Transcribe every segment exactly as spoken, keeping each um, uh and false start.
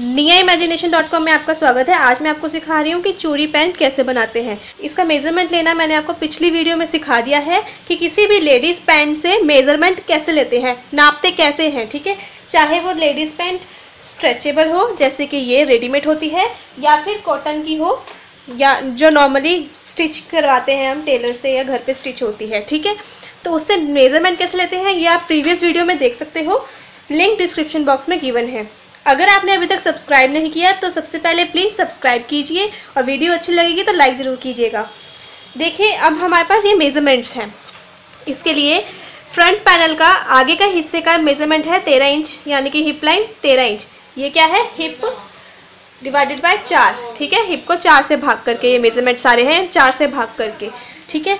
निया imagination dot com में आपका स्वागत है। आज मैं आपको सिखा रही हूँ कि चूड़ी पैंट कैसे बनाते हैं। इसका मेजरमेंट लेना मैंने आपको पिछली वीडियो में सिखा दिया है कि किसी भी लेडीज़ पैंट से मेजरमेंट कैसे लेते हैं, नापते कैसे हैं। ठीक है, चाहे वो लेडीज़ पैंट स्ट्रेचेबल हो जैसे कि ये रेडीमेड होती है, या फिर कॉटन की हो, या जो नॉर्मली स्टिच करवाते हैं हम टेलर से या घर पर स्टिच होती है। ठीक है, तो उससे मेजरमेंट कैसे लेते हैं ये आप प्रीवियस वीडियो में देख सकते हो, लिंक डिस्क्रिप्शन बॉक्स में गिवन है। अगर आपने अभी तक सब्सक्राइब नहीं किया तो सबसे पहले प्लीज़ सब्सक्राइब कीजिए, और वीडियो अच्छी लगेगी तो लाइक ज़रूर कीजिएगा। देखिए, अब हमारे पास ये मेज़रमेंट्स हैं। इसके लिए फ्रंट पैनल का आगे का हिस्से का मेज़रमेंट है तेरह इंच, यानी कि हिप लाइन तेरह इंच। ये क्या है, हिप डिवाइडेड बाय चार। ठीक है, हिप को चार से भाग करके ये मेज़रमेंट सारे हैं, चार से भाग करके। ठीक है,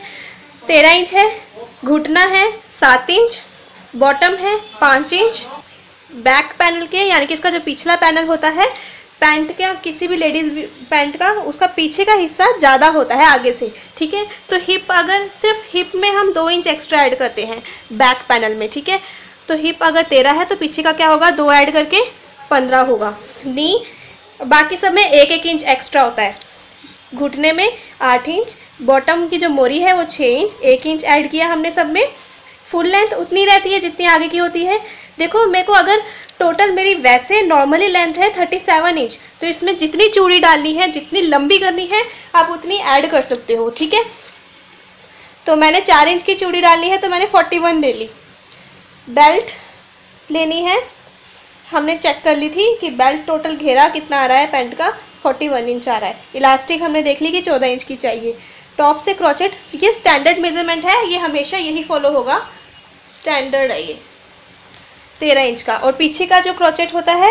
तेरह इंच है, घुटना है सात इंच, बॉटम है पाँच इंच। बैक पैनल के यानी कि इसका जो पिछला पैनल होता है पैंट का, किसी भी लेडीज़ पैंट का, उसका पीछे का हिस्सा ज़्यादा होता है आगे से। ठीक है, तो हिप अगर सिर्फ हिप में हम दो इंच एक्स्ट्रा ऐड करते हैं बैक पैनल में। ठीक है, तो हिप अगर तेरह है तो पीछे का क्या होगा, दो ऐड करके पंद्रह होगा। नी बाकी सब में एक एक इंच एक्स्ट्रा होता है। घुटने में आठ इंच, बॉटम की जो मोरी है वो छः इंच, एक इंच ऐड किया हमने सब में। फुल लेंथ उतनी रहती है जितनी आगे की होती है। देखो, मेरे को अगर टोटल मेरी वैसे नॉर्मली लेंथ है सैंतीस इंच, तो इसमें जितनी चूड़ी डालनी है, जितनी लंबी करनी है, आप उतनी ऐड कर सकते हो। ठीक है, तो मैंने चार इंच की चूड़ी डालनी है तो मैंने इकतालीस ले ली। बेल्ट लेनी है, हमने चेक कर ली थी कि बेल्ट टोटल घेरा कितना आ रहा है पैंट का, इकतालीस इंच आ रहा है। इलास्टिक हमने देख ली कि चौदह इंच की चाहिए। टॉप से क्रॉचेट, ये स्टैंडर्ड मेजरमेंट है, ये हमेशा यही फॉलो होगा, स्टैंडर्ड है ये तेरह इंच का। और पीछे का जो क्रोचेट होता है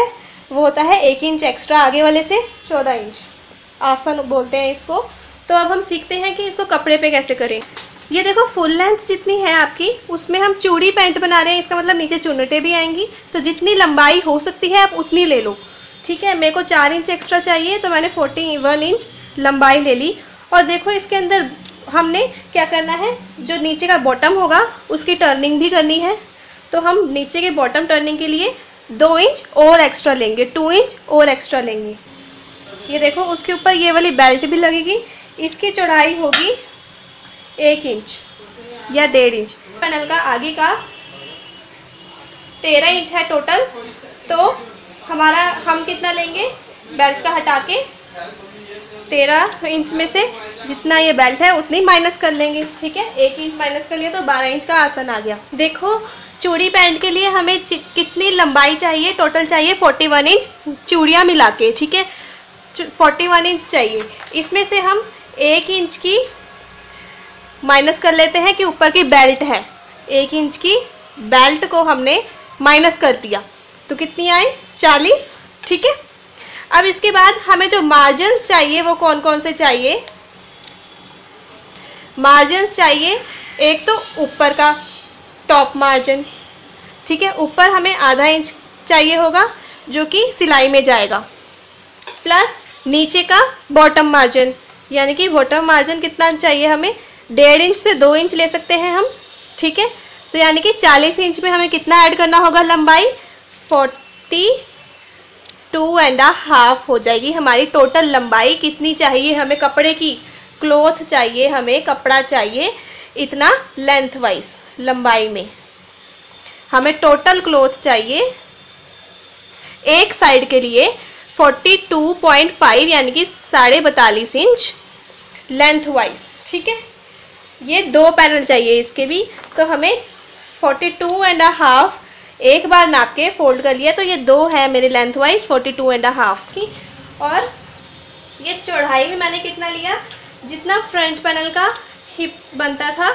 वो होता है एक इंच एक्स्ट्रा आगे वाले से, चौदह इंच। आसन बोलते हैं इसको। तो अब हम सीखते हैं कि इसको कपड़े पे कैसे करें। ये देखो, फुल लेंथ जितनी है आपकी उसमें हम चूड़ी पैंट बना रहे हैं, इसका मतलब नीचे चुन्नटें भी आएंगी, तो जितनी लंबाई हो सकती है आप उतनी ले लो। ठीक है, मेरे को चार इंच एक्स्ट्रा चाहिए तो मैंने फोर्टी वन इंच लंबाई ले ली। और देखो, इसके अंदर हमने क्या करना है, जो नीचे का बॉटम होगा उसकी टर्निंग भी करनी है, तो हम नीचे के बॉटम टर्निंग के लिए दो इंच और एक्स्ट्रा लेंगे, टू इंच और एक्स्ट्रा लेंगे। ये देखो, उसके ऊपर ये वाली बेल्ट भी लगेगी, इसकी चौड़ाई होगी एक इंच या डेढ़ इंच। पैनल का आगे का तेरह इंच है टोटल, तो हमारा हम कितना लेंगे, बेल्ट का हटा के तेरह इंच में से जितना ये बेल्ट है उतनी माइनस कर लेंगे। ठीक है, एक इंच माइनस कर लिया तो बारह इंच का आसन आ गया। देखो, चूड़ी पैंट के लिए हमें कितनी लंबाई चाहिए, टोटल चाहिए इकतालीस इंच चूड़ियाँ मिला के। ठीक है, इकतालीस इंच चाहिए। इसमें से हम एक इंच की माइनस कर लेते हैं कि ऊपर की बेल्ट है, एक इंच की बेल्ट को हमने माइनस कर दिया, तो कितनी आई, चालीस। ठीक है, अब इसके बाद हमें जो मार्जिन्स चाहिए वो कौन कौन से चाहिए, मार्जिन्स चाहिए एक तो ऊपर का टॉप मार्जिन। ठीक है, ऊपर हमें आधा इंच चाहिए होगा जो कि सिलाई में जाएगा, प्लस नीचे का बॉटम मार्जिन, यानी कि बॉटम मार्जिन कितना चाहिए हमें, डेढ़ इंच से दो इंच ले सकते हैं हम। ठीक है, तो यानी कि चालीस इंच में हमें कितना ऐड करना होगा, लंबाई forty two and a half हो जाएगी हमारी टोटल लंबाई। कितनी चाहिए हमें कपड़े की, क्लोथ चाहिए हमें, कपड़ा चाहिए इतना लेंथ वाइज लंबाई में हमें टोटल क्लोथ चाहिए। एक साइड के लिए बयालीस पॉइंट पाँच यानी कि साढ़े बतालीस इंच लेंथ वाइज। ठीक है, ये दो पैनल चाहिए इसके भी, तो हमें बयालीस एंड आ हाफ एक बार नाप के फोल्ड कर लिया, तो ये दो है मेरे लेंथ वाइज बयालीस एंड हाफ की। और ये चौड़ाई भी मैंने कितना लिया, जितना फ्रंट पैनल का हिप बनता था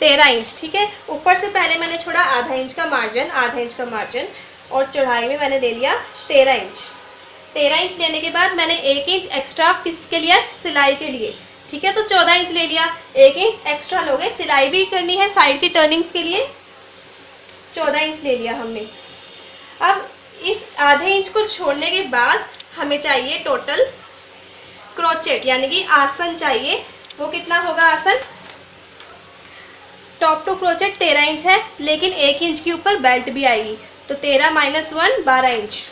तेरह इंच। ठीक है, ऊपर से पहले मैंने छोड़ा आधा इंच का मार्जिन, आधा इंच का मार्जिन, और चौड़ाई में मैंने ले लिया तेरह इंच। तेरह इंच लेने के बाद मैंने एक इंच एक्स्ट्रा किसके लिए, सिलाई के लिए। ठीक है, तो चौदह इंच ले लिया, एक इंच एक्स्ट्रा लोगे, सिलाई भी करनी है साइड की टर्निंग्स के लिए, चौदह इंच ले लिया हमने। अब इस आधे इंच को छोड़ने के बाद हमें चाहिए टोटल क्रोचेट, यानी कि आसन चाहिए। वो कितना होगा आसन, टॉप टू क्रोचेट तेरह इंच है, लेकिन एक इंच के ऊपर बेल्ट भी आएगी, तो तेरह माइनस वन बारह इंच।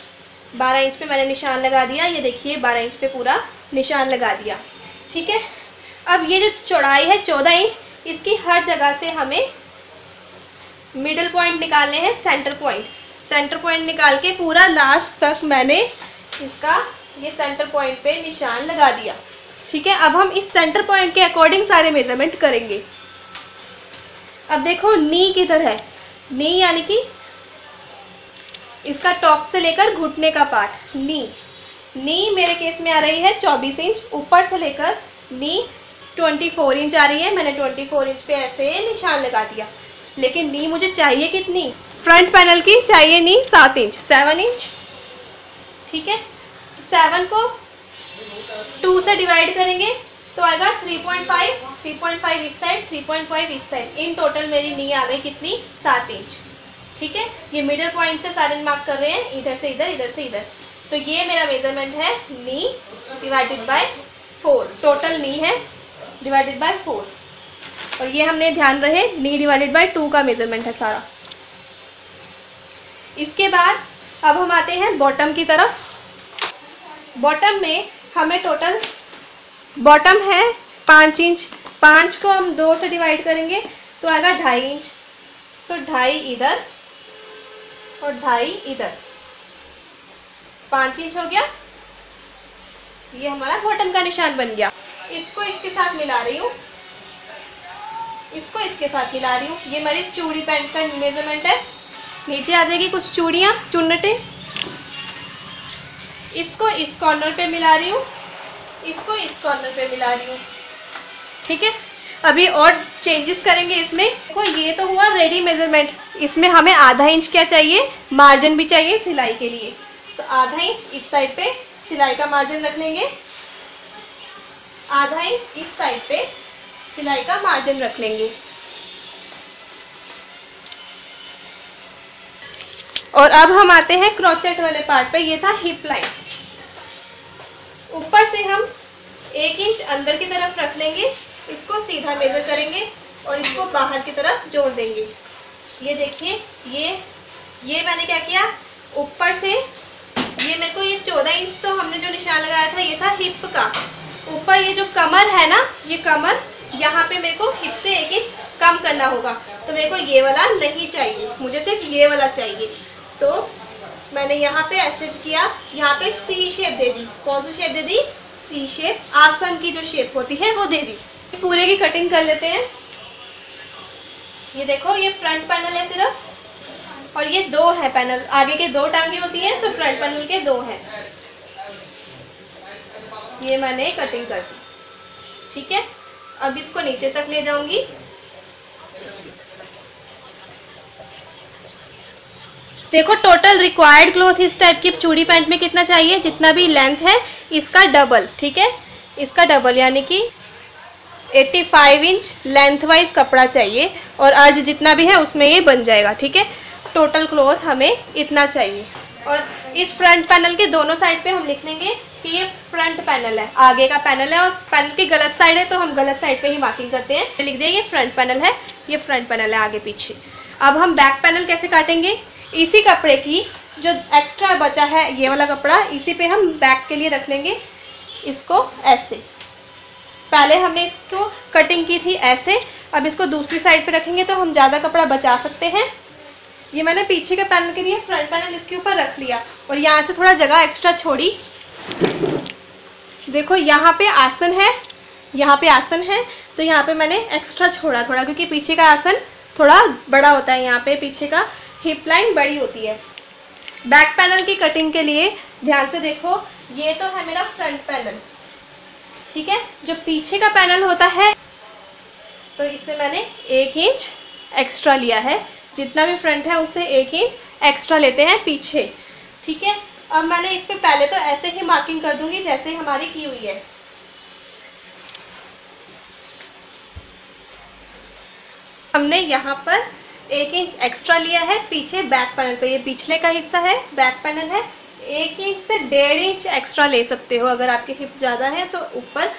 बारह इंच पे मैंने निशान लगा दिया, ये देखिए बारह इंच पे पूरा निशान लगा दिया। ठीक है, अब ये जो चौड़ाई है चौदह इंच, इसकी हर जगह से हमें मिडल पॉइंट निकालने हैं, सेंटर पॉइंट। सेंटर पॉइंट निकाल के पूरा लास्ट तक मैंने इसका ये सेंटर पॉइंट पे निशान लगा दिया। ठीक है, अब हम इस सेंटर पॉइंट के अकॉर्डिंग सारे मेजरमेंट करेंगे। अब देखो नी किधर है, नी यानी कि इसका टॉप से लेकर घुटने का पार्ट, नी नी मेरे केस में आ रही है चौबीस इंच, ऊपर से लेकर नी चौबीस इंच आ रही है। मैंने चौबीस इंच पे ऐसे निशान लगा दिया, लेकिन नी मुझे चाहिए कितनी, फ्रंट पैनल की चाहिए नी सात इंच, सेवन इंच। ठीक है, सेवन को टू से डिवाइड करेंगे तो आएगा three point five, three point five इस साइड, थ्री पॉइंट फाइव इस साइड। इन टोटल मेरी नी आ गई कितनी, सात इंच। ठीक है, ये मिडल पॉइंट से सारे मार्क कर रहे हैं, इधर से इधर, इधर से इधर। तो ये मेरा मेजरमेंट है knee divided by four, total knee है डिवाइडेड बाय फोर। और ये हमने ध्यान रहे नी डिवाइडेड बाय टू का मेजरमेंट है सारा। इसके बाद अब हम आते हैं बॉटम की तरफ। बॉटम में हमें टोटल, बॉटम है पाँच इंच, पाँच को हम दो से डिवाइड करेंगे तो आएगा ढाई इंच, तो ढाई इधर और ढाई इधर, पाँच इंच हो गया। ये हमारा बॉटम का निशान बन गया। इसको इसके साथ मिला रही हूँ, इसको इसके साथ मिला रही हूँ। ये मेरी चूड़ी पैंट का मेजरमेंट है। नीचे आ जाएगी कुछ चूड़ियाँ, चुन्नटे। इसको इस कॉर्नर पे मिला रही हूँ, इसको इस कॉर्नर पे मिला रही हूँ। ठीक है, अभी और चेंजेस करेंगे इसमें। देखो ये तो हुआ रेडी मेजरमेंट, इसमें हमें आधा इंच क्या चाहिए, मार्जिन भी चाहिए सिलाई के लिए। तो आधा इंच इस साइड पे सिलाई का मार्जिन रख लेंगे, आधा इंच इस साइड पे सिलाई का मार्जिन रख लेंगे। और अब हम आते हैं क्रोचेट वाले पार्ट पे। ये था हिप लाइन, ऊपर से हम एक इंच अंदर की तरफ रख लेंगे, इसको सीधा मेजर करेंगे और इसको बाहर की तरफ जोड़ देंगे। ये देखिए, ये ये मैंने क्या किया, ऊपर से ये मेरे को ये चौदह इंच तो हमने जो निशान लगाया था ये था हिप का, ऊपर ये जो कमर है ना, ये कमर यहाँ पे मेरे को हिप से एक इंच कम करना होगा। तो मेरे को ये वाला नहीं चाहिए, मुझे सिर्फ ये वाला चाहिए। तो मैंने यहाँ पे ऐसे किया, यहाँ पे सी शेप दे दी। कौन सी शेप दे दी, सी शेप, आसन की जो शेप होती है वो दे दी। पूरे की कटिंग कर लेते हैं। ये देखो ये फ्रंट पैनल है सिर्फ, और ये दो है पैनल, आगे के दो टांगे होती हैं तो फ्रंट पैनल के दो हैं। ये मैंने कटिंग कर दी। ठीक है, अब इसको नीचे तक ले जाऊंगी। देखो टोटल रिक्वायर्ड क्लॉथ इस टाइप की चूड़ी पैंट में कितना चाहिए, जितना भी लेंथ है इसका डबल। ठीक है, इसका डबल यानी कि पचासी इंच लेंथ वाइज कपड़ा चाहिए, और अर्ज जितना भी है उसमें ये बन जाएगा। ठीक है, टोटल क्लॉथ हमें इतना चाहिए। और इस फ्रंट पैनल के दोनों साइड पे हम लिख लेंगे कि ये फ्रंट पैनल है, आगे का पैनल है, और पैनल की गलत साइड है तो हम गलत साइड पे ही मार्किंग करते हैं। लिख देंगे ये फ्रंट पैनल है, ये फ्रंट पैनल है आगे पीछे। अब हम बैक पैनल कैसे काटेंगे, इसी कपड़े की जो एक्स्ट्रा बचा है ये वाला कपड़ा, इसी पे हम बैक के लिए रख लेंगे। इसको ऐसे, पहले हमने इसको कटिंग की थी ऐसे, अब इसको दूसरी साइड पे रखेंगे तो हम ज़्यादा कपड़ा बचा सकते हैं। ये मैंने पीछे के पैनल के लिए फ्रंट पैनल इसके ऊपर रख लिया, और यहाँ से थोड़ा जगह एक्स्ट्रा छोड़ी। देखो यहाँ पे आसन है, यहाँ पे आसन है, तो यहाँ पे मैंने एक्स्ट्रा छोड़ा थोड़ा, क्योंकि पीछे का आसन थोड़ा बड़ा होता है, यहाँ पे पीछे का हिप लाइन बड़ी होती है। बैक पैनल की कटिंग के लिए ध्यान से देखो, ये तो है मेरा फ्रंट पैनल। ठीक है, जो पीछे का पैनल होता है तो इसमें मैंने एक इंच एक्स्ट्रा लिया है, जितना भी फ्रंट है उससे एक इंच एक्स्ट्रा लेते हैं पीछे। ठीक है, अब मैंने इस पे पहले तो ऐसे ही मार्किंग कर दूंगी जैसे हमारी की हुई है। हमने यहाँ पर एक इंच एक्स्ट्रा लिया है पीछे बैक पैनल पे, ये पिछले का हिस्सा है, बैक पैनल है। एक इंच से डेढ़ इंच एक्स्ट्रा ले सकते हो, अगर आपके हिप ज़्यादा है तो ऊपर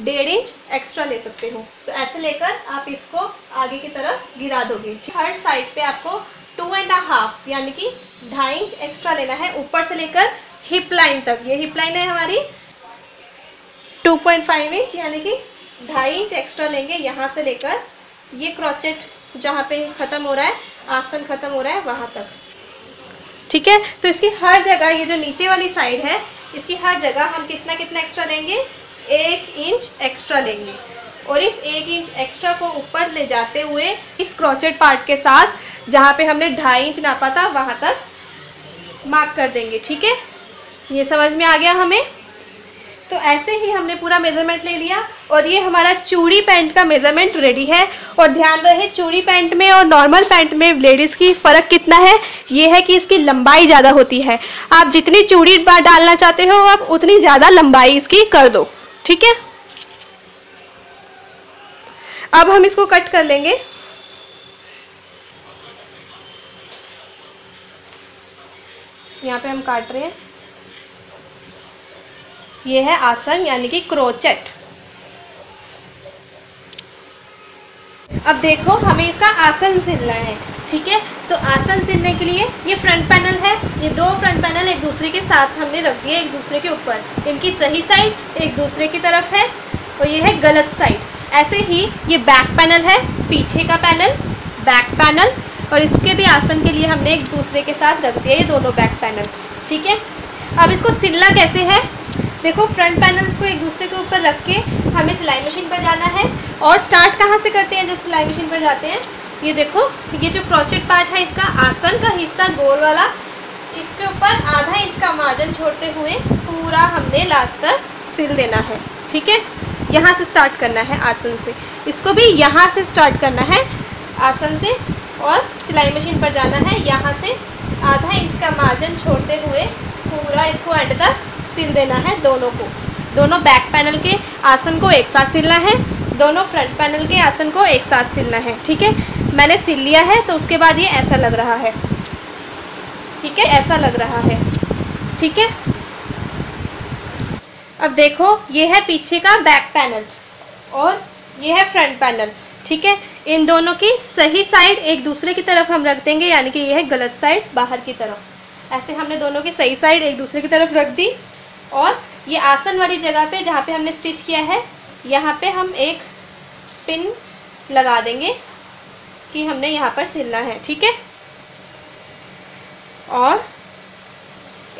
डेढ़ इंच एक्स्ट्रा ले सकते हो। तो ऐसे लेकर आप इसको आगे की तरफ गिरा दोगे। हर साइड पे आपको टू एंड हाफ यानी कि ढाई इंच एक्स्ट्रा लेना है ऊपर से लेकर हिप लाइन तक। ये हिप लाइन है हमारी टू पॉइंट फाइव इंच यानी कि ढाई इंच एक्स्ट्रा लेंगे यहाँ से लेकर ये क्रॉचेट जहाँ पे खत्म हो रहा है, आसन खत्म हो रहा है वहाँ तक। ठीक है, तो इसकी हर जगह ये जो नीचे वाली साइड है इसकी हर जगह हम कितना कितना एक्स्ट्रा लेंगे, एक इंच एक्स्ट्रा लेंगे। और इस एक इंच एक्स्ट्रा को ऊपर ले जाते हुए इस क्रॉचेट पार्ट के साथ जहाँ पे हमने ढाई इंच नापा था वहाँ तक मार्क कर देंगे। ठीक है, ये समझ में आ गया हमें। तो ऐसे ही हमने पूरा मेजरमेंट ले लिया और ये हमारा चूड़ी पैंट का मेजरमेंट रेडी है। और ध्यान रहे चूड़ी पैंट में और नॉर्मल पैंट में लेडीज़ की फ़र्क कितना है, ये है कि इसकी लंबाई ज़्यादा होती है। आप जितनी चूड़ी डालना चाहते हो आप उतनी ज़्यादा लंबाई इसकी कर दो। ठीक है, अब हम इसको कट कर लेंगे। यहाँ पे हम काट रहे हैं, ये है आसन यानी कि क्रोचेट। अब देखो हमें इसका आसन सिलना है। ठीक है, तो आसन सिलने के लिए ये फ्रंट पैनल है, ये दो फ्रंट पैनल एक दूसरे के साथ हमने रख दिए एक दूसरे के ऊपर। इनकी सही साइड एक दूसरे की तरफ है और ये है गलत साइड। ऐसे ही ये बैक पैनल है, पीछे का पैनल बैक पैनल, और इसके भी आसन के लिए हमने एक दूसरे के साथ रख दिया ये दोनों बैक पैनल। ठीक है, अब इसको सिलना कैसे है, देखो फ्रंट पैनल्स को एक दूसरे के ऊपर रख के हमें सिलाई मशीन पर जाना है। और स्टार्ट कहाँ से करते हैं, जब सिलाई मशीन पर जाते हैं ये देखो ये जो क्रोचेट पार्ट है इसका आसन का हिस्सा गोल वाला इसके ऊपर आधा इंच का मार्जिन छोड़ते हुए पूरा हमने लास्ट तक सिल देना है। ठीक है, यहाँ से स्टार्ट करना है आसन से, इसको भी यहाँ से स्टार्ट करना है आसन से और सिलाई मशीन पर जाना है। यहाँ से आधा इंच का मार्जिन छोड़ते हुए पूरा इसको एंड तक सिल देना है दोनों को। दोनों बैक पैनल के आसन को एक साथ सिलना है, दोनों फ्रंट पैनल के आसन को एक साथ सिलना है। ठीक है, मैंने सिल लिया है तो उसके बाद ये ऐसा लग रहा है। ठीक है, ऐसा लग रहा है। ठीक है, अब देखो ये है पीछे का बैक पैनल और ये है फ्रंट पैनल। ठीक है, इन दोनों की सही साइड एक दूसरे की तरफ हम रख देंगे यानी कि ये है गलत साइड बाहर की तरफ। ऐसे हमने दोनों की सही साइड एक दूसरे की तरफ रख दी और ये आसन वाली जगह पे जहाँ पे हमने स्टिच किया है यहाँ पे हम एक पिन लगा देंगे कि हमने यहाँ पर सिलना है। ठीक है, और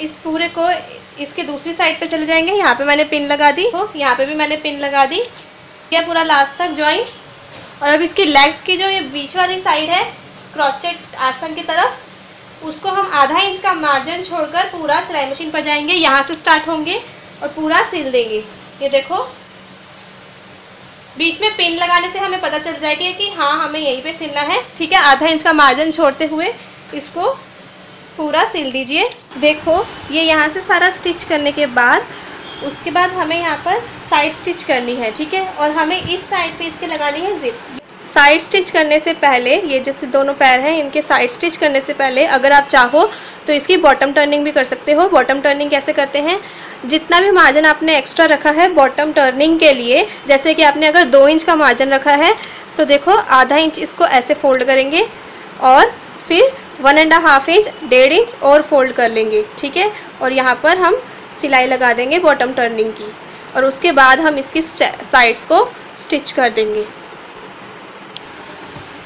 इस पूरे को इसके दूसरी साइड पे चले जाएंगे। यहाँ पे मैंने पिन लगा दी हो, यहाँ पे भी मैंने पिन लगा दी, यह पूरा लास्ट तक ज्वाइन। और अब इसकी लेग्स की जो ये बीच वाली साइड है क्रॉचेट आसन की तरफ उसको हम आधा इंच का मार्जिन छोड़कर पूरा सिलाई मशीन पर जाएंगे। यहाँ से स्टार्ट होंगे और पूरा सिल देंगे। ये देखो बीच में पिन लगाने से हमें पता चल जाएगा कि हाँ हमें यहीं पे सिलना है। ठीक है, आधा इंच का मार्जिन छोड़ते हुए इसको पूरा सिल दीजिए। देखो ये यहाँ से सारा स्टिच करने के बाद उसके बाद हमें यहाँ पर साइड स्टिच करनी है। ठीक है, और हमें इस साइड पर इसके लगानी है जिप। साइड स्टिच करने से पहले ये जैसे दोनों पैर हैं इनके साइड स्टिच करने से पहले अगर आप चाहो तो इसकी बॉटम टर्निंग भी कर सकते हो। बॉटम टर्निंग कैसे करते हैं, जितना भी मार्जिन आपने एक्स्ट्रा रखा है बॉटम टर्निंग के लिए, जैसे कि आपने अगर दो इंच का मार्जिन रखा है तो देखो आधा इंच इसको ऐसे फोल्ड करेंगे और फिर वन एंड हाफ इंच डेढ़ इंच और फोल्ड कर लेंगे। ठीक है, और यहाँ पर हम सिलाई लगा देंगे बॉटम टर्निंग की और उसके बाद हम इसकी साइड्स को स्टिच कर देंगे।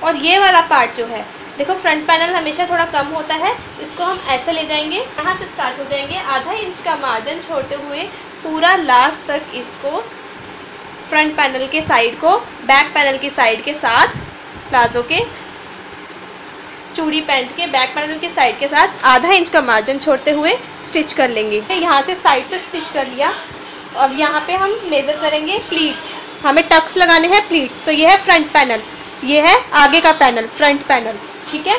और ये वाला पार्ट जो है देखो फ्रंट पैनल हमेशा थोड़ा कम होता है, इसको हम ऐसे ले जाएंगे, यहाँ से स्टार्ट हो जाएंगे, आधा इंच का मार्जिन छोड़ते हुए पूरा लास्ट तक इसको फ्रंट पैनल के साइड को बैक पैनल की साइड के साथ प्लाजो के चूड़ी पैंट के बैक पैनल के साइड के साथ आधा इंच का मार्जिन छोड़ते हुए स्टिच कर लेंगे। यहाँ से साइड से स्टिच कर लिया। अब यहाँ पर हम मेज़र करेंगे प्लीट्स, हमें टक्स लगाने हैं प्लीट्स। तो ये है फ्रंट पैनल, ये है आगे का पैनल फ्रंट पैनल। ठीक है,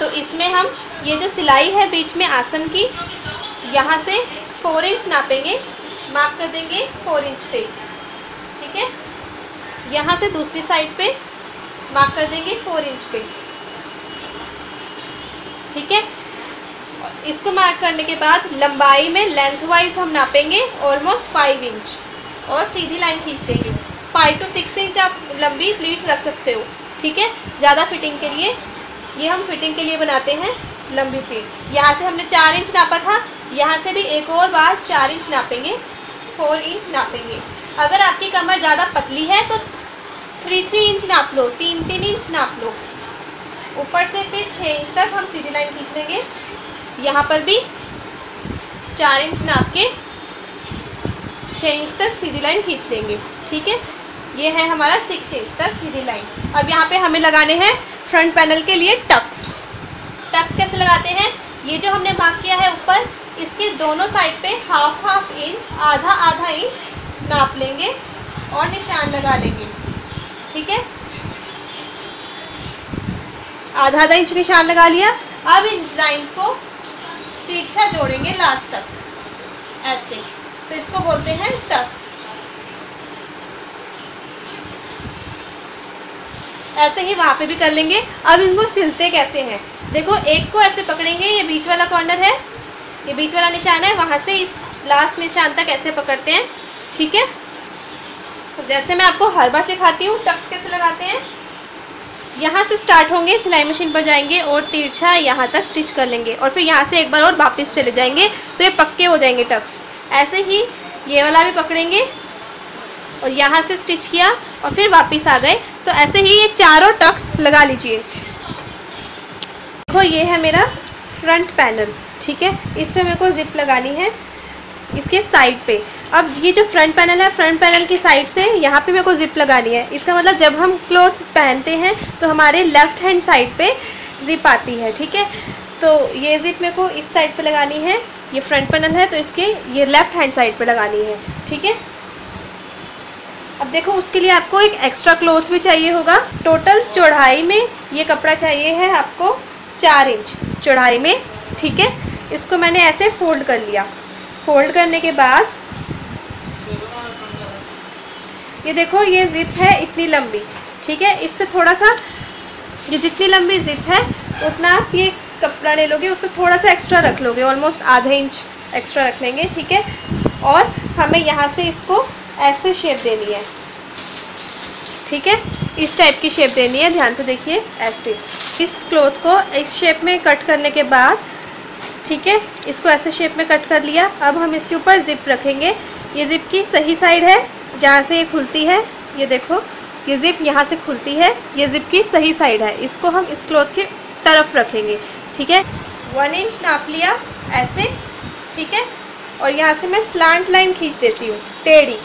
तो इसमें हम ये जो सिलाई है बीच में आसन की यहाँ से फोर इंच नापेंगे, मार्क कर देंगे फोर इंच पे। ठीक है, यहाँ से दूसरी साइड पे मार्क कर देंगे फोर इंच पे। ठीक है, इसको मार्क करने के बाद लंबाई में लेंथ वाइज हम नापेंगे ऑलमोस्ट फाइव इंच और सीधी लाइन खींच देंगे। फाइव टू सिक्स इंच आप लंबी प्लीट रख सकते हो। ठीक है, ज़्यादा फिटिंग के लिए ये हम फिटिंग के लिए बनाते हैं लंबी प्लीट। यहाँ से हमने चार इंच नापा था, यहाँ से भी एक और बार चार इंच नापेंगे, फोर इंच नापेंगे। अगर आपकी कमर ज़्यादा पतली है तो थ्री थ्री इंच नाप लो, तीन तीन इंच नाप लो। ऊपर से फिर छः इंच तक हम सीधी लाइन खींच लेंगे। यहाँ पर भी चार इंच नाप के छः इंच तक सीधी लाइन खींच लेंगे। ठीक है, ये है हमारा सिक्स इंच तक सीधी लाइन। अब यहाँ पे हमें लगाने हैं फ्रंट पैनल के लिए टक्स। टक्स कैसे लगाते हैं, ये जो हमने मार्क किया है ऊपर, इसके दोनों साइड पे हाफ हाफ इंच, आधा आधा इंच नाप लेंगे और निशान लगा लेंगे। ठीक है, आधा आधा इंच निशान लगा लिया। अब इन लाइंस को तिरछा जोड़ेंगे लास्ट तक, ऐसे। तो इसको बोलते हैं टक्स। ऐसे ही वहाँ पे भी कर लेंगे। अब इसको सिलते कैसे हैं, देखो एक को ऐसे पकड़ेंगे, ये बीच वाला कॉर्नर है, ये बीच वाला निशान है, वहाँ से इस लास्ट निशान तक ऐसे पकड़ते हैं। ठीक है, जैसे मैं आपको हर बार सिखाती हूँ टक्स कैसे लगाते हैं। यहाँ से स्टार्ट होंगे, सिलाई मशीन पर जाएंगे और तिरछा यहाँ तक स्टिच कर लेंगे और फिर यहाँ से एक बार और वापस चले जाएंगे, तो ये पक्के हो जाएंगे टक्स। ऐसे ही ये वाला भी पकड़ेंगे और यहाँ से स्टिच किया और फिर वापस आ गए। तो ऐसे ही ये चारों टक्स लगा लीजिए। देखो ये है मेरा फ्रंट पैनल। ठीक है, इस पर मेरे को जिप लगानी है इसके साइड पे। अब ये जो फ्रंट पैनल है, फ्रंट पैनल की साइड से यहाँ पे मेरे को जिप लगानी है। इसका मतलब जब हम क्लोथ पहनते हैं तो हमारे लेफ़्ट हैंड साइड पे जिप आती है। ठीक है, तो ये जिप मेरे को इस साइड पे लगानी है। ये फ्रंट पैनल है तो इसके ये लेफ़्ट हैंड साइड पे लगानी है। ठीक है, अब देखो उसके लिए आपको एक एक्स्ट्रा क्लोथ भी चाहिए होगा। टोटल चौड़ाई में ये कपड़ा चाहिए है आपको चार इंच चौड़ाई में। ठीक है, इसको मैंने ऐसे फोल्ड कर लिया। फोल्ड करने के बाद ये देखो ये जिप है इतनी लंबी। ठीक है, इससे थोड़ा सा, ये जितनी लंबी जिप है उतना आप ये कपड़ा ले लोगे, उससे थोड़ा सा एक्स्ट्रा रख लोगे, ऑलमोस्ट आधे इंच एक्स्ट्रा रख लेंगे। ठीक है, और हमें यहाँ से इसको ऐसे शेप देनी है। ठीक है, इस टाइप की शेप देनी है, ध्यान से देखिए ऐसे। इस क्लॉथ को इस शेप में कट करने के बाद, ठीक है, इसको ऐसे शेप में कट कर लिया। अब हम इसके ऊपर जिप रखेंगे। ये जिप की सही साइड है जहाँ से ये खुलती है। ये देखो ये जिप यहाँ से खुलती है, ये जिप की सही साइड है। इसको हम इस क्लॉथ की तरफ रखेंगे। ठीक है, वन इंच नाप लिया ऐसे। ठीक है, और यहाँ से मैं स्लांट लाइन खींच देती हूँ, टेढ़ी।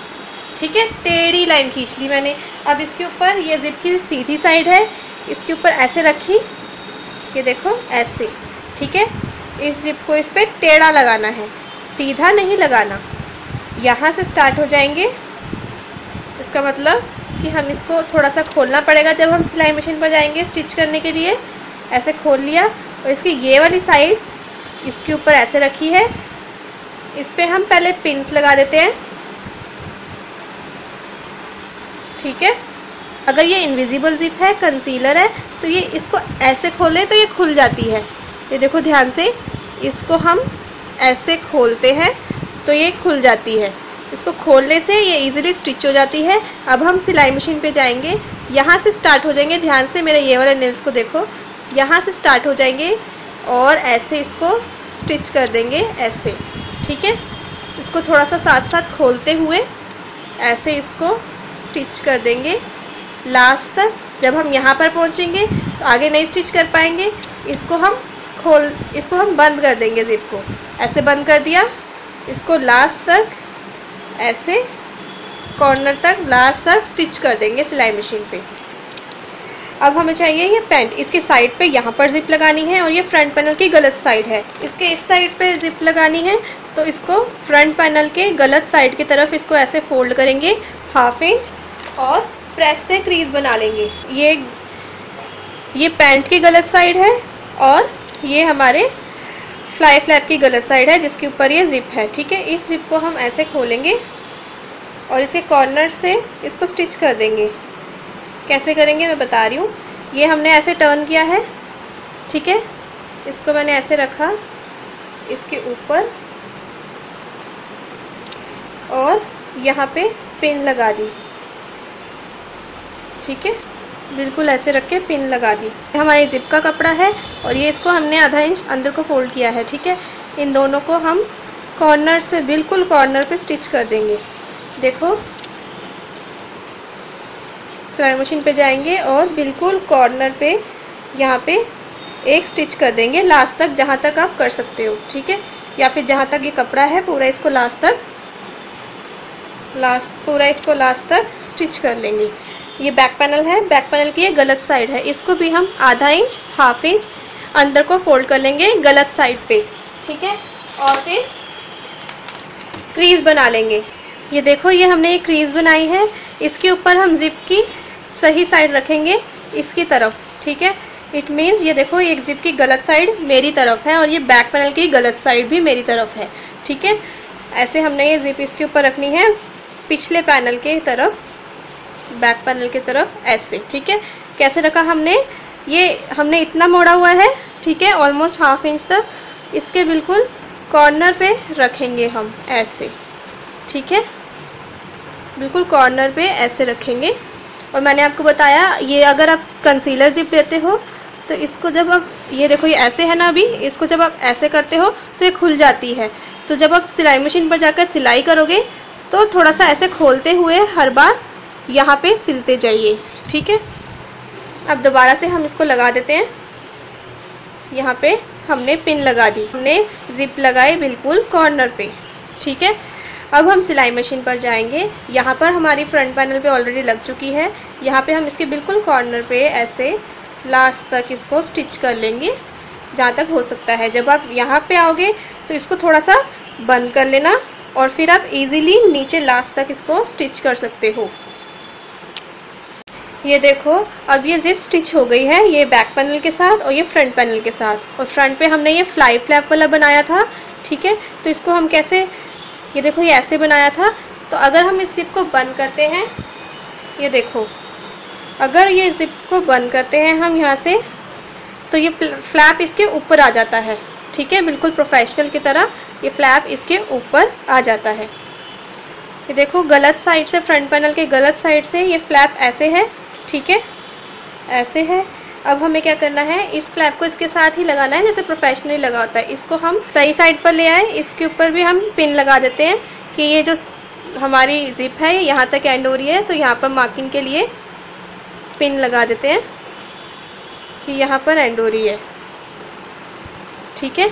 ठीक है, टेढ़ी लाइन खींच ली मैंने। अब इसके ऊपर ये जिप की सीधी साइड है, इसके ऊपर ऐसे रखी, ये देखो ऐसे। ठीक है, इस जिप को इस पर टेढ़ा लगाना है, सीधा नहीं लगाना। यहाँ से स्टार्ट हो जाएंगे, इसका मतलब कि हम इसको थोड़ा सा खोलना पड़ेगा जब हम सिलाई मशीन पर जाएंगे स्टिच करने के लिए। ऐसे खोल लिया और इसकी ये वाली साइड इसके ऊपर ऐसे रखी है। इस पर हम पहले पिंस लगा देते हैं। ठीक है, अगर ये इनविजिबल जिप है, कंसीलर है, तो ये इसको ऐसे खोलें तो ये खुल जाती है। ये देखो ध्यान से, इसको हम ऐसे खोलते हैं तो ये खुल जाती है। इसको खोलने से ये इजीली स्टिच हो जाती है। अब हम सिलाई मशीन पे जाएंगे, यहाँ से स्टार्ट हो जाएंगे। ध्यान से मेरे ये वाले नेल्स को देखो, यहाँ से स्टार्ट हो जाएंगे और ऐसे इसको स्टिच कर देंगे ऐसे। ठीक है, इसको थोड़ा सा साथ साथ खोलते हुए ऐसे इसको स्टिच कर देंगे लास्ट तक। जब हम यहाँ पर पहुँचेंगे तो आगे नहीं स्टिच कर पाएंगे, इसको हम खोल इसको हम बंद कर देंगे जिप को। ऐसे बंद कर दिया, इसको लास्ट तक ऐसे कॉर्नर तक लास्ट तक स्टिच कर देंगे सिलाई मशीन पे। अब हमें चाहिए ये पैंट, इसके साइड पे यहाँ पर जिप लगानी है और ये फ्रंट पैनल की गलत साइड है। इसके इस साइड पे जिप लगानी है तो इसको फ्रंट पैनल के गलत साइड की तरफ इसको ऐसे फोल्ड करेंगे हाफ इंच और प्रेस से क्रीज बना लेंगे। ये ये पैंट की गलत साइड है और ये हमारे फ्लाई फ्लैप की गलत साइड है जिसके ऊपर ये जिप है। ठीक है, इस जिप को हम ऐसे खोलेंगे और इसके कॉर्नर से इसको स्टिच कर देंगे। कैसे करेंगे मैं बता रही हूँ। ये हमने ऐसे टर्न किया है। ठीक है, इसको मैंने ऐसे रखा इसके ऊपर और यहाँ पे पिन लगा दी। ठीक है, बिल्कुल ऐसे रख के पिन लगा दी। हमारे जिप का कपड़ा है और ये इसको हमने आधा इंच अंदर को फोल्ड किया है। ठीक है, इन दोनों को हम कॉर्नर्स पे, बिल्कुल कॉर्नर पे स्टिच कर देंगे। देखो, सिलाई मशीन पे जाएंगे और बिल्कुल कॉर्नर पे यहाँ पे एक स्टिच कर देंगे लास्ट तक, जहाँ तक आप कर सकते हो। ठीक है, या फिर जहाँ तक ये कपड़ा है पूरा इसको लास्ट तक लास्ट पूरा इसको लास्ट तक स्टिच कर लेंगे। ये बैक पैनल है, बैक पैनल की ये गलत साइड है, इसको भी हम आधा इंच हाफ इंच अंदर को फोल्ड कर लेंगे गलत साइड पे। ठीक है, और फिर क्रीज बना लेंगे। ये देखो, ये हमने ये क्रीज बनाई है, इसके ऊपर हम जिप की सही साइड रखेंगे इसकी तरफ। ठीक है, इट मीन्स ये देखो, एक जिप की गलत साइड मेरी तरफ है और ये बैक पैनल की गलत साइड भी मेरी तरफ है। ठीक है, ऐसे हमने ये जिप इसके ऊपर रखनी है पिछले पैनल के तरफ, बैक पैनल की तरफ ऐसे। ठीक है, कैसे रखा हमने, ये हमने इतना मोड़ा हुआ है। ठीक है, ऑलमोस्ट हाफ इंच तक इसके बिल्कुल कॉर्नर पे रखेंगे हम ऐसे। ठीक है, बिल्कुल कॉर्नर पे ऐसे रखेंगे। और मैंने आपको बताया, ये अगर आप कंसीलर जिप लेते हो तो इसको जब आप, ये देखो ये ऐसे है ना, अभी इसको जब आप ऐसे करते हो तो ये खुल जाती है। तो जब आप सिलाई मशीन पर जाकर सिलाई करोगे तो थोड़ा सा ऐसे खोलते हुए हर बार यहाँ पे सिलते जाइए। ठीक है, अब दोबारा से हम इसको लगा देते हैं। यहाँ पे हमने पिन लगा दी, हमने जिप लगाए बिल्कुल कॉर्नर पे। ठीक है, अब हम सिलाई मशीन पर जाएंगे। यहाँ पर हमारी फ्रंट पैनल पे ऑलरेडी लग चुकी है, यहाँ पे हम इसके बिल्कुल कॉर्नर पे ऐसे लास्ट तक इसको स्टिच कर लेंगे जहाँ तक हो सकता है। जब आप यहाँ पे आओगे तो इसको थोड़ा सा बंद कर लेना और फिर आप इजीली नीचे लास्ट तक इसको स्टिच कर सकते हो। ये देखो, अब ये जिप स्टिच हो गई है, ये बैक पैनल के साथ और ये फ्रंट पैनल के साथ। और फ्रंट पे हमने ये फ्लाई फ्लैप वाला बनाया था। ठीक है, तो इसको हम कैसे, ये देखो ये ऐसे बनाया था। तो अगर हम इस जिप को बंद करते हैं, ये देखो अगर ये जिप को बंद करते हैं हम यहाँ से, तो ये फ्लैप इसके ऊपर आ जाता है। ठीक है, बिल्कुल प्रोफेशनल की तरह ये फ्लैप इसके ऊपर आ जाता है। ये देखो, गलत साइड से, फ्रंट पैनल के गलत साइड से ये फ्लैप ऐसे है। ठीक है, ऐसे है। अब हमें क्या करना है, इस फ्लैप को इसके साथ ही लगाना है जैसे प्रोफेशनली लगा होता है। इसको हम सही साइड पर ले आए, इसके ऊपर भी हम पिन लगा देते हैं कि ये जो हमारी जिप है यहाँ तक एंड हो रही है, तो यहाँ पर मार्किंग के लिए पिन लगा देते हैं कि यहाँ पर एंड हो रही है। ठीक है,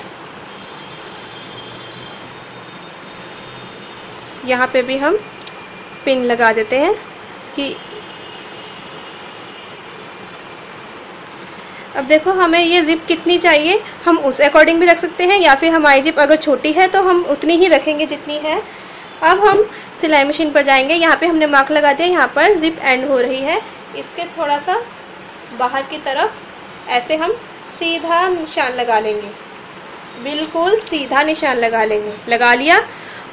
यहाँ पे भी हम पिन लगा देते हैं कि, अब देखो हमें ये ज़िप कितनी चाहिए, हम उस अकॉर्डिंग भी रख सकते हैं, या फिर हमारी ज़िप अगर छोटी है तो हम उतनी ही रखेंगे जितनी है। अब हम सिलाई मशीन पर जाएंगे, यहाँ पे हमने मार्क लगा दिया, यहाँ पर ज़िप एंड हो रही है, इसके थोड़ा सा बाहर की तरफ ऐसे हम सीधा निशान लगा लेंगे, बिल्कुल सीधा निशान लगा लेंगे। लगा लिया,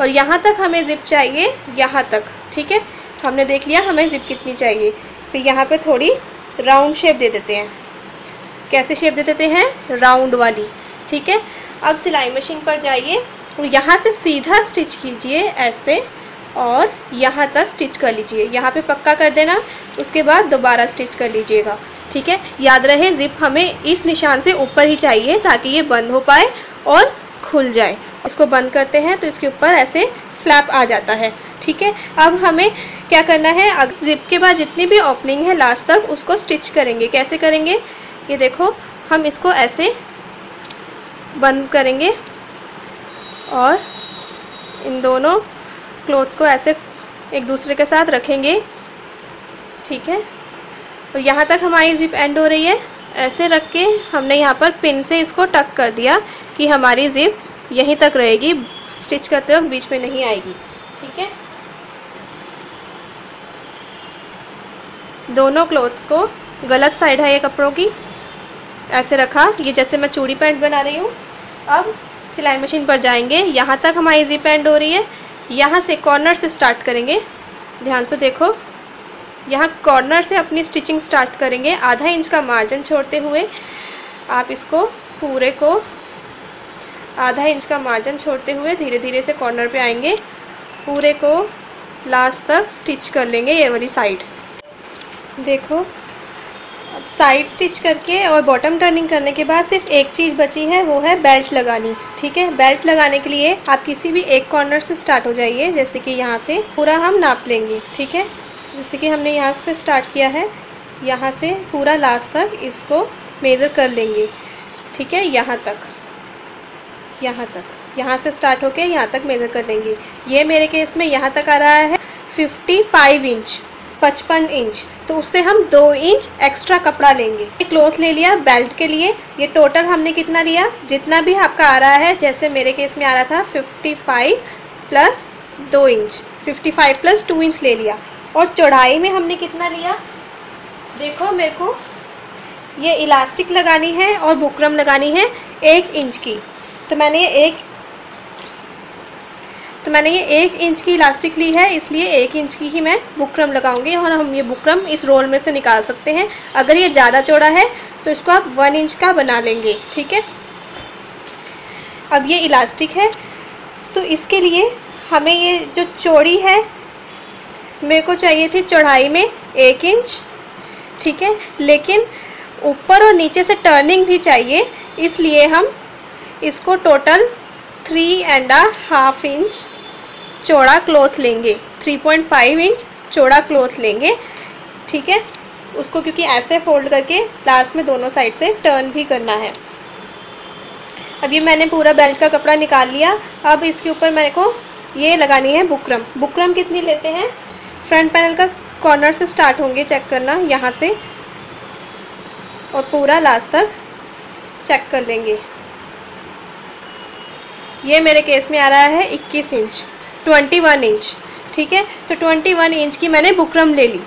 और यहाँ तक हमें ज़िप चाहिए, यहाँ तक। ठीक है, हमने देख लिया हमें ज़िप कितनी चाहिए। फिर यहाँ पे थोड़ी राउंड शेप दे देते हैं। कैसे शेप दे देते हैं, राउंड वाली। ठीक है, अब सिलाई मशीन पर जाइए और यहाँ से सीधा स्टिच कीजिए ऐसे, और यहाँ तक स्टिच कर लीजिए। यहाँ पे पक्का कर देना, उसके बाद दोबारा स्टिच कर लीजिएगा। ठीक है, याद रहे जिप हमें इस निशान से ऊपर ही चाहिए ताकि ये बंद हो पाए और खुल जाए। इसको बंद करते हैं तो इसके ऊपर ऐसे फ्लैप आ जाता है। ठीक है, अब हमें क्या करना है, अगर जिप के बाद जितनी भी ओपनिंग है लास्ट तक उसको स्टिच करेंगे। कैसे करेंगे, ये देखो हम इसको ऐसे बंद करेंगे और इन दोनों क्लोथ्स को ऐसे एक दूसरे के साथ रखेंगे। ठीक है, और यहाँ तक हमारी जिप एंड हो रही है, ऐसे रख के हमने यहाँ पर पिन से इसको टक कर दिया कि हमारी जिप यहीं तक रहेगी, स्टिच करते वक्त बीच में नहीं आएगी। ठीक है, दोनों क्लोथ्स को, गलत साइड है ये कपड़ों की, ऐसे रखा, ये जैसे मैं चूड़ी पैंट बना रही हूँ। अब सिलाई मशीन पर जाएंगे, यहाँ तक हमारी इजी पैंट हो रही है, यहाँ से कॉर्नर से स्टार्ट करेंगे। ध्यान से देखो, यहाँ कॉर्नर से अपनी स्टिचिंग स्टार्ट करेंगे, आधा इंच का मार्जिन छोड़ते हुए। आप इसको पूरे को आधा इंच का मार्जिन छोड़ते हुए धीरे धीरे से कॉर्नर पे आएंगे, पूरे को लास्ट तक स्टिच कर लेंगे ये वाली साइड। देखो साइड स्टिच करके और बॉटम टर्निंग करने के बाद सिर्फ एक चीज़ बची है, वो है बेल्ट लगानी। ठीक है, बेल्ट लगाने के लिए आप किसी भी एक कॉर्नर से स्टार्ट हो जाइए। जैसे कि यहाँ से पूरा हम नाप लेंगे। ठीक है, जैसे कि हमने यहाँ से स्टार्ट किया है, यहाँ से पूरा लास्ट तक इसको मेज़र कर लेंगे। ठीक है, यहाँ तक यहाँ तक यहाँ से स्टार्ट होके यहाँ तक मेज़र कर लेंगे। ये मेरे केस में यहाँ तक आ रहा है पचपन इंच पचपन इंच, तो उससे हम दो इंच एक्स्ट्रा कपड़ा लेंगे। एक क्लॉथ ले लिया बेल्ट के लिए। ये टोटल हमने कितना लिया, जितना भी आपका आ रहा है, जैसे मेरे केस में आ रहा था पचपन प्लस दो इंच, पचपन प्लस दो इंच ले लिया। और चौड़ाई में हमने कितना लिया, देखो मेरे को ये इलास्टिक लगानी है और बुकरम लगानी है एक इंच की। तो मैंने ये एक तो मैंने ये एक इंच की इलास्टिक ली है, इसलिए एक इंच की ही मैं बुकरम लगाऊंगी। और हम ये बुकरम इस रोल में से निकाल सकते हैं। अगर ये ज़्यादा चौड़ा है तो इसको आप वन इंच का बना लेंगे। ठीक है, अब ये इलास्टिक है तो इसके लिए हमें ये जो चौड़ी है, मेरे को चाहिए थी चौड़ाई में एक इंच। ठीक है, लेकिन ऊपर और नीचे से टर्निंग भी चाहिए, इसलिए हम इसको total three and half inch चौड़ा क्लॉथ लेंगे, थ्री पॉइंट फाइव इंच चौड़ा क्लॉथ लेंगे। ठीक है, उसको क्योंकि ऐसे फोल्ड करके लास्ट में दोनों साइड से टर्न भी करना है। अब ये मैंने पूरा बेल्ट का कपड़ा निकाल लिया। अब इसके ऊपर मेरे को ये लगानी है बुकरम। बुकरम कितनी लेते हैं, फ्रंट पैनल का कॉर्नर से स्टार्ट होंगे, चेक करना यहाँ से, और पूरा लास्ट तक चेक कर लेंगे। ये मेरे केस में आ रहा है इक्कीस इंच इक्कीस इंच। ठीक है, तो इक्कीस इंच की मैंने बुकरम ले ली।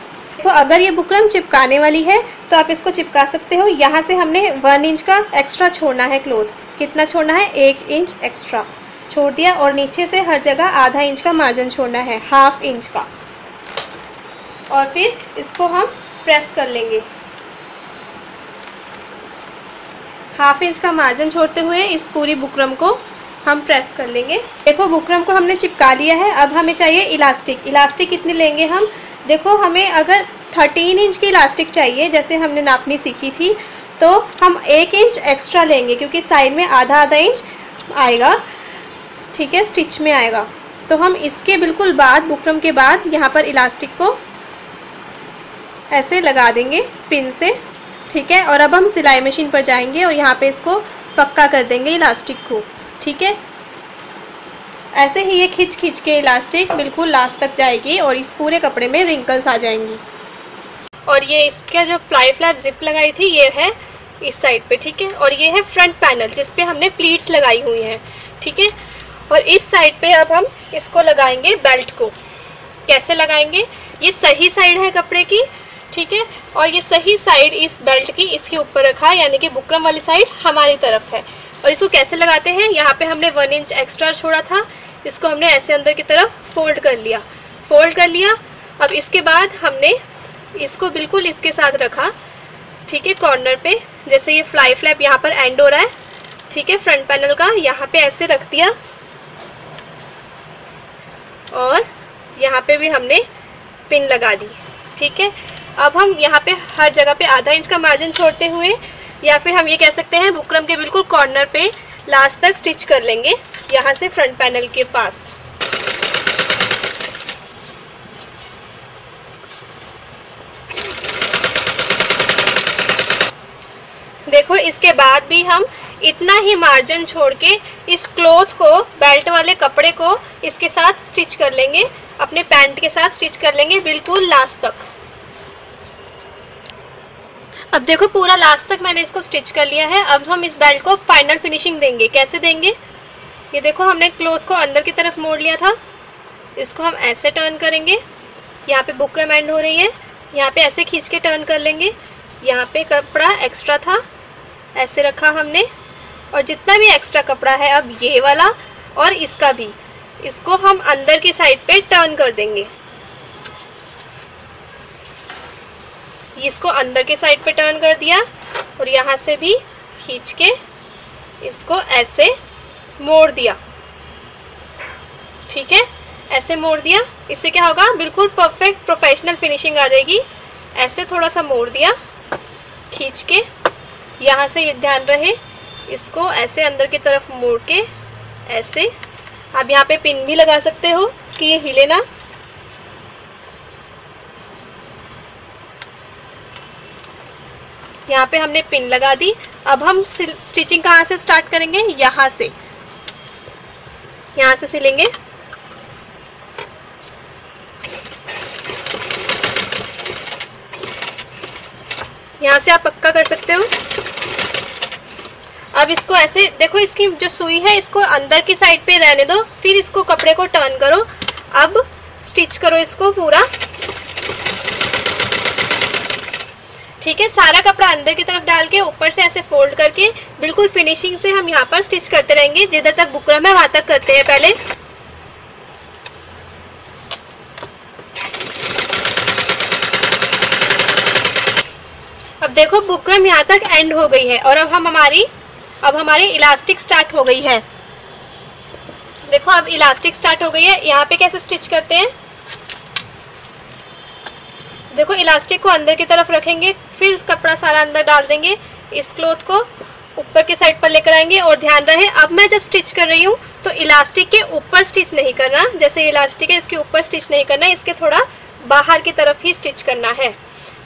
तो अगर ये बुकरम चिपकाने वाली है तो आप इसको चिपका सकते हो। यहाँ से हमने वन इंच का एक्स्ट्रा छोड़ना है क्लोथ। कितना छोड़ना है, एक इंच एक्स्ट्रा छोड़ दिया। और नीचे से हर जगह आधा इंच का मार्जिन छोड़ना है, हाफ इंच का। और फिर इसको हम प्रेस कर लेंगे। हाफ इंच का मार्जिन छोड़ते हुए इस पूरी बुकरम को हम प्रेस कर लेंगे। देखो बुकरम को हमने चिपका लिया है। अब हमें चाहिए इलास्टिक। इलास्टिक कितनी लेंगे हम, देखो हमें अगर तेरह इंच की इलास्टिक चाहिए, जैसे हमने नापनी सीखी थी, तो हम एक इंच एक्स्ट्रा लेंगे, क्योंकि साइड में आधा आधा इंच आएगा। ठीक है, स्टिच में आएगा। तो हम इसके बिल्कुल बाद, बुकरम के बाद, यहाँ पर इलास्टिक को ऐसे लगा देंगे पिन से। ठीक है, और अब हम सिलाई मशीन पर जाएंगे और यहाँ पे इसको पक्का कर देंगे इलास्टिक को। ठीक है, ऐसे ही ये खींच खींच के इलास्टिक बिल्कुल लास्ट तक जाएगी और इस पूरे कपड़े में रिंकल्स आ जाएंगी। और ये इसका जो फ्लाई फ्लैप जिप लगाई थी, ये है इस साइड पे। ठीक है, और ये है फ्रंट पैनल जिसपे हमने प्लीट्स लगाई हुई हैं। ठीक है, और इस साइड पे अब हम इसको लगाएंगे बेल्ट को। कैसे लगाएंगे, ये सही साइड है कपड़े की। ठीक है, और ये सही साइड इस बेल्ट की इसके ऊपर रखा है, यानी कि बुकरम वाली साइड हमारी तरफ है। और इसको कैसे लगाते हैं, यहाँ पे हमने वन इंच एक्स्ट्रा छोड़ा था, इसको हमने ऐसे अंदर की तरफ फोल्ड कर लिया फोल्ड कर लिया अब इसके बाद हमने इसको बिल्कुल इसके साथ रखा। ठीक है, कॉर्नर पे जैसे ये फ्लाई फ्लैप यहाँ पर एंड हो रहा है। ठीक है, फ्रंट पैनल का यहाँ पे ऐसे रख दिया, और यहाँ पे भी हमने पिन लगा दी। ठीक है, अब हम यहाँ पे हर जगह पे आधा इंच का मार्जिन छोड़ते हुए, या फिर हम ये कह सकते हैं बुकरम के बिल्कुल कॉर्नर पे लास्ट तक स्टिच कर लेंगे, यहाँ से फ्रंट पैनल के पास। देखो इसके बाद भी हम इतना ही मार्जिन छोड़ के इस क्लॉथ को, बेल्ट वाले कपड़े को इसके साथ स्टिच कर लेंगे, अपने पैंट के साथ स्टिच कर लेंगे बिल्कुल लास्ट तक। अब देखो पूरा लास्ट तक मैंने इसको स्टिच कर लिया है। अब हम इस बेल्ट को फाइनल फिनिशिंग देंगे। कैसे देंगे, ये देखो हमने क्लॉथ को अंदर की तरफ मोड़ लिया था, इसको हम ऐसे टर्न करेंगे। यहाँ पे बुकरम एंड हो रही है, यहाँ पे ऐसे खींच के टर्न कर लेंगे। यहाँ पे कपड़ा एक्स्ट्रा था, ऐसे रखा हमने, और जितना भी एक्स्ट्रा कपड़ा है, अब ये वाला और इसका भी, इसको हम अंदर की साइड पे टर्न कर देंगे। इसको अंदर के साइड पे टर्न कर दिया, और यहाँ से भी खींच के इसको ऐसे मोड़ दिया। ठीक है, ऐसे मोड़ दिया। इससे क्या होगा, बिल्कुल परफेक्ट प्रोफेशनल फिनिशिंग आ जाएगी। ऐसे थोड़ा सा मोड़ दिया, खींच के यहाँ से, ये ध्यान रहे, इसको ऐसे अंदर की तरफ मोड़ के ऐसे। आप यहाँ पे पिन भी लगा सकते हो कि ये हिले ना। यहाँ पे हमने पिन लगा दी। अब हम स्टिचिंग कहाँ से स्टार्ट करेंगे? यहाँ से, यहाँ से सिलेंगे। यहाँ से आप पक्का कर सकते हो। अब इसको ऐसे देखो, इसकी जो सुई है इसको अंदर की साइड पे रहने दो, फिर इसको कपड़े को टर्न करो। अब स्टिच करो इसको पूरा, ठीक है। सारा कपड़ा अंदर की तरफ डाल के ऊपर से ऐसे फोल्ड करके बिल्कुल फिनिशिंग से हम यहाँ पर स्टिच करते रहेंगे। जिधर तक बुकरम है वहां तक करते हैं पहले। अब देखो बुकरम यहाँ तक एंड हो गई है और अब हम हमारी अब हमारी इलास्टिक स्टार्ट हो गई है। देखो अब इलास्टिक स्टार्ट हो गई है। यहाँ पे कैसे स्टिच करते हैं? देखो इलास्टिक को अंदर की तरफ रखेंगे, फिर कपड़ा सारा अंदर डाल देंगे, इस क्लॉथ को ऊपर के साइड पर लेकर आएंगे। और ध्यान रहे, अब मैं जब स्टिच कर रही हूँ तो इलास्टिक के ऊपर स्टिच नहीं करना, जैसे इलास्टिक है इसके ऊपर स्टिच नहीं करना, इसके थोड़ा बाहर की तरफ ही स्टिच करना है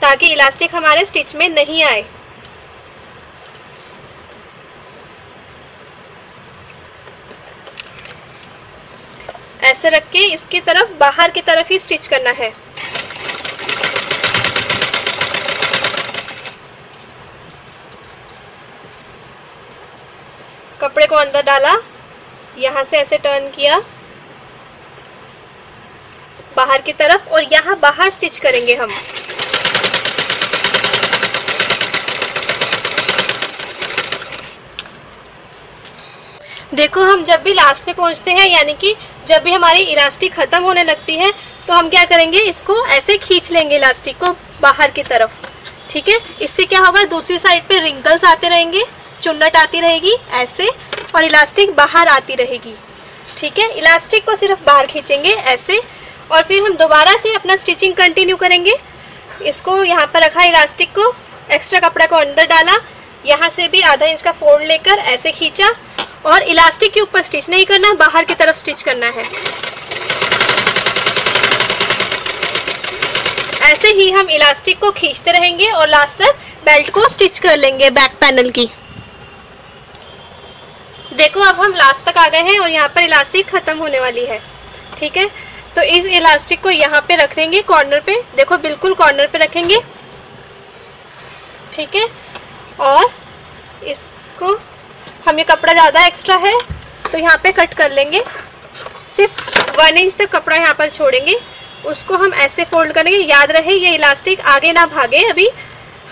ताकि इलास्टिक हमारे स्टिच में नहीं आए। ऐसे रख के इसकी तरफ, बाहर की तरफ ही स्टिच करना है। कपड़े को अंदर डाला, यहाँ से ऐसे टर्न किया बाहर की तरफ, और यहाँ बाहर स्टिच करेंगे हम। देखो हम जब भी लास्ट में पहुँचते हैं, यानी कि जब भी हमारी इलास्टिक ख़त्म होने लगती है, तो हम क्या करेंगे, इसको ऐसे खींच लेंगे इलास्टिक को बाहर की तरफ, ठीक है। इससे क्या होगा, दूसरी साइड पे रिंकल्स आते रहेंगे, चुन्नट आती रहेगी ऐसे, और इलास्टिक बाहर आती रहेगी, ठीक है। इलास्टिक को सिर्फ बाहर खींचेंगे ऐसे, और फिर हम दोबारा से अपना स्टिचिंग कंटिन्यू करेंगे। इसको यहाँ पर रखा इलास्टिक को, एक्स्ट्रा कपड़ा को अंदर डाला, यहाँ से भी आधा इंच का फोल्ड लेकर ऐसे खींचा, और इलास्टिक के ऊपर स्टिच नहीं करना, बाहर की तरफ स्टिच करना है। ऐसे ही हम इलास्टिक को खींचते रहेंगे और लास्ट तक बेल्ट को स्टिच कर लेंगे बैक पैनल की। देखो अब हम लास्ट तक आ गए हैं और यहाँ पर इलास्टिक ख़त्म होने वाली है, ठीक है। तो इस इलास्टिक को यहाँ पे रख देंगे कॉर्नर पे, देखो बिल्कुल कॉर्नर पे रखेंगे, ठीक है। और इसको हम, ये कपड़ा ज़्यादा एक्स्ट्रा है तो यहाँ पे कट कर लेंगे, सिर्फ वन इंच तक कपड़ा यहाँ पर छोड़ेंगे। उसको हम ऐसे फोल्ड करेंगे। याद रहे ये इलास्टिक आगे ना भागे, अभी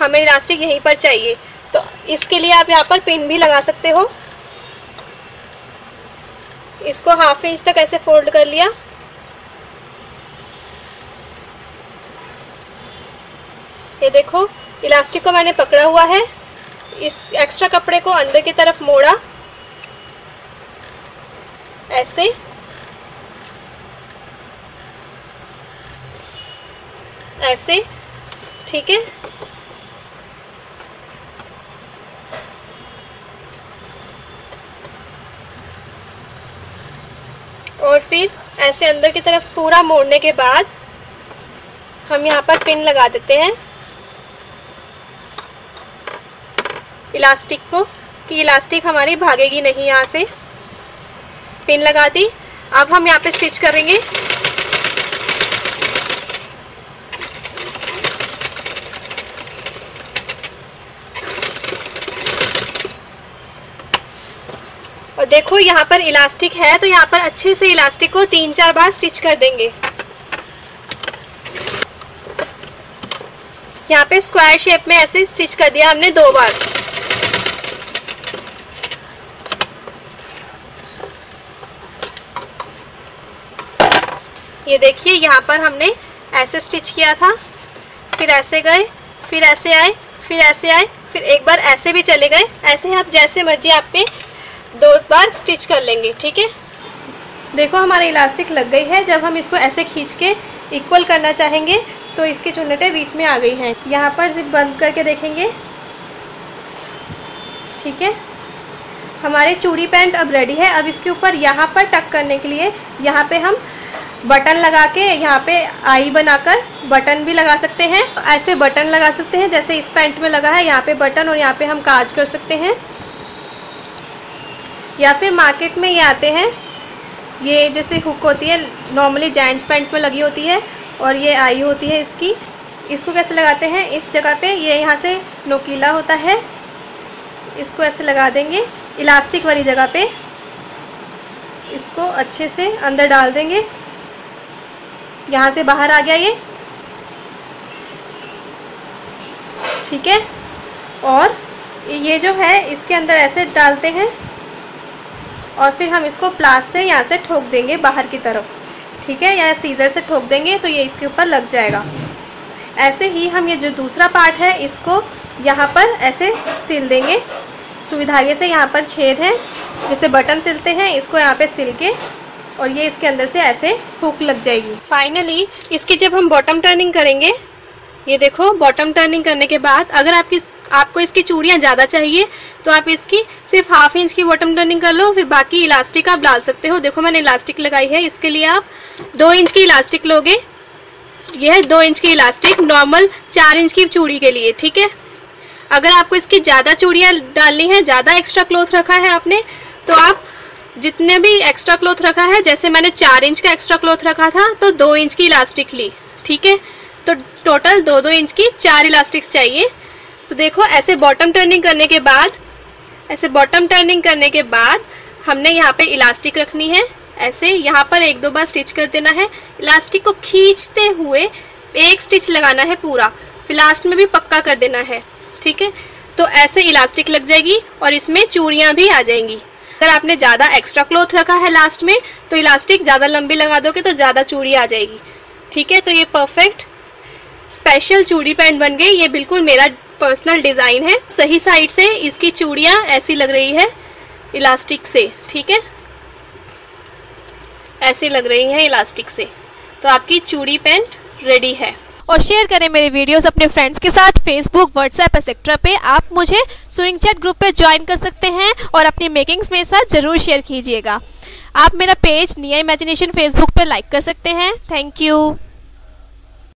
हमें इलास्टिक यहीं पर चाहिए, तो इसके लिए आप यहाँ पर पिन भी लगा सकते हो। इसको हाफ इंच तक ऐसे फोल्ड कर लिया, ये देखो इलास्टिक को मैंने पकड़ा हुआ है, इस एक्स्ट्रा कपड़े को अंदर की तरफ मोड़ा ऐसे, ऐसे, ठीक है। और फिर ऐसे अंदर की तरफ पूरा मोड़ने के बाद हम यहाँ पर पिन लगा देते हैं इलास्टिक को, कि इलास्टिक हमारी भागेगी नहीं। यहाँ से पिन लगा दी। अब हम यहाँ पे स्टिच करेंगे। देखो यहाँ पर इलास्टिक है तो यहाँ पर अच्छे से इलास्टिक को तीन चार बार स्टिच कर देंगे। यहाँ पे स्क्वायर शेप में ऐसे स्टिच कर दिया हमने दो बार। ये देखिए यहाँ पर हमने ऐसे स्टिच किया था, फिर ऐसे गए, फिर ऐसे आए, फिर ऐसे आए, फिर एक बार ऐसे भी चले गए। ऐसे आप जैसे मर्जी आप पे दो बार स्टिच कर लेंगे, ठीक है। देखो हमारी इलास्टिक लग गई है। जब हम इसको ऐसे खींच के इक्वल करना चाहेंगे तो इसकी चुन्नटें बीच में आ गई हैं। यहाँ पर जिप बंद करके देखेंगे ठीक है। हमारे चूड़ी पैंट अब रेडी है। अब इसके ऊपर यहाँ पर टक करने के लिए यहाँ पे हम बटन लगा के यहाँ पे आई बनाकर बटन भी लगा सकते हैं। ऐसे बटन लगा सकते हैं जैसे इस पैंट में लगा है, यहाँ पे बटन और यहाँ पे हम काज कर सकते हैं। या फिर मार्केट में ये आते हैं, ये जैसे हुक होती है नॉर्मली जेंट्स पैंट में लगी होती है और ये आई होती है इसकी। इसको कैसे लगाते हैं, इस जगह पे ये यहाँ से नोकीला होता है, इसको ऐसे लगा देंगे इलास्टिक वाली जगह पे, इसको अच्छे से अंदर डाल देंगे। यहाँ से बाहर आ गया ये, ठीक है। और ये जो है इसके अंदर ऐसे डालते हैं और फिर हम इसको प्लास से यहाँ से ठोक देंगे बाहर की तरफ, ठीक है, या सीजर से ठोक देंगे तो ये इसके ऊपर लग जाएगा। ऐसे ही हम ये जो दूसरा पार्ट है इसको यहाँ पर ऐसे सिल देंगे। सुई धागे से यहाँ पर छेद है जिसे बटन सिलते हैं, इसको यहाँ पे सिल के और ये इसके अंदर से ऐसे हुक लग जाएगी। फाइनली इसकी जब हम बॉटम टर्निंग करेंगे, ये देखो बॉटम टर्निंग करने के बाद अगर आपकी आपको इसकी चूड़ियाँ ज़्यादा चाहिए तो आप इसकी सिर्फ हाफ इंच की बॉटम टर्निंग कर लो, फिर बाकी इलास्टिक आप डाल सकते हो। देखो मैंने इलास्टिक लगाई है, इसके लिए आप दो इंच की इलास्टिक लोगे। यह है दो इंच की इलास्टिक नॉर्मल चार इंच की चूड़ी के लिए, ठीक है। अगर आपको इसकी ज़्यादा चूड़ियाँ डालनी हैं, ज़्यादा एक्स्ट्रा क्लोथ रखा है आपने, तो आप जितने भी एक्स्ट्रा क्लोथ रखा है, जैसे मैंने चार इंच का एक्स्ट्रा क्लोथ रखा था तो दो इंच की इलास्टिक ली, ठीक है। तो टोटल दो दो इंच की चार इलास्टिक्स चाहिए। तो देखो ऐसे बॉटम टर्निंग करने के बाद ऐसे बॉटम टर्निंग करने के बाद हमने यहाँ पे इलास्टिक रखनी है। ऐसे यहाँ पर एक दो बार स्टिच कर देना है, इलास्टिक को खींचते हुए एक स्टिच लगाना है पूरा, फिर लास्ट में भी पक्का कर देना है, ठीक है। तो ऐसे इलास्टिक लग जाएगी और इसमें चूड़ियाँ भी आ जाएंगी। अगर आपने ज़्यादा एक्स्ट्रा क्लोथ रखा है लास्ट में तो इलास्टिक ज़्यादा लंबी लगा दोगे तो ज़्यादा चूड़ी आ जाएगी, ठीक है। तो ये परफेक्ट स्पेशल चूड़ी पैंट बन गई। ये बिल्कुल मेरा पर्सनल डिज़ाइन है। सही साइड से इसकी चूड़ियाँ ऐसी लग रही है इलास्टिक से, ठीक है, ऐसी लग रही है इलास्टिक से। तो आपकी चूड़ी पैंट रेडी है। और शेयर करें मेरे वीडियोस अपने फ्रेंड्स के साथ। फेसबुक, व्हाट्सएप एक्सेट्रा पे आप मुझे स्विंग चैट ग्रुप पे ज्वाइन कर सकते हैं और अपनी मेकिंग्स मेरे साथ ज़रूर शेयर कीजिएगा। आप मेरा पेज निया इमेजिनेशन फेसबुक पे लाइक कर सकते हैं। Thank you.